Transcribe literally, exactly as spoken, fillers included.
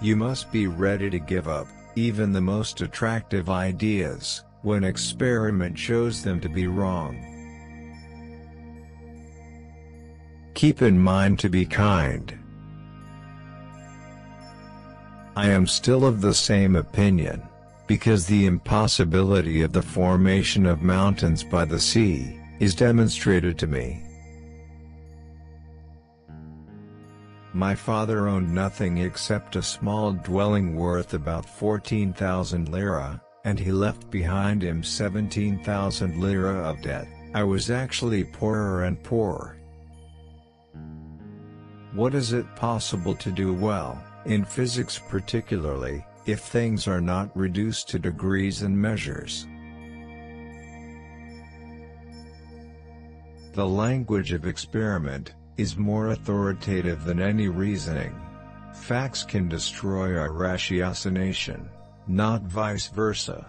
You must be ready to give up, even the most attractive ideas, when experiment shows them to be wrong. Keep in mind to be kind. I am still of the same opinion, because the impossibility of the formation of mountains by the sea is demonstrated to me. My father owned nothing except a small dwelling worth about fourteen thousand lira, and he left behind him seventeen thousand lira of debt. I was actually poorer and poorer. What is it possible to do well, in physics particularly, if things are not reduced to degrees and measures? The language of experiment is more authoritative than any reasoning. Facts can destroy our ratiocination, not vice versa.